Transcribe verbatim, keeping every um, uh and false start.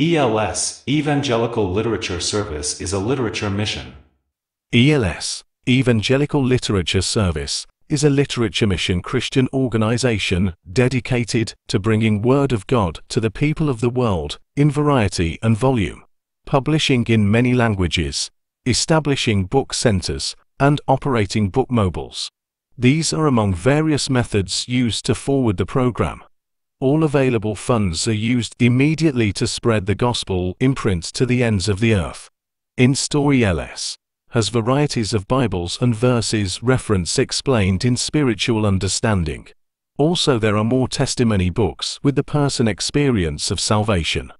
E L S, Evangelical Literature Service, is a literature mission. E L S, Evangelical Literature Service, is a literature mission Christian organization dedicated to bringing Word of God to the people of the world in variety and volume, publishing in many languages, establishing book centers, and operating book mobiles. These are among various methods used to forward the program. All available funds are used immediately to spread the gospel imprint to the ends of the earth. In-store E L S has varieties of Bibles and verses reference explained in spiritual understanding. Also, there are more testimony books with the person experience of salvation.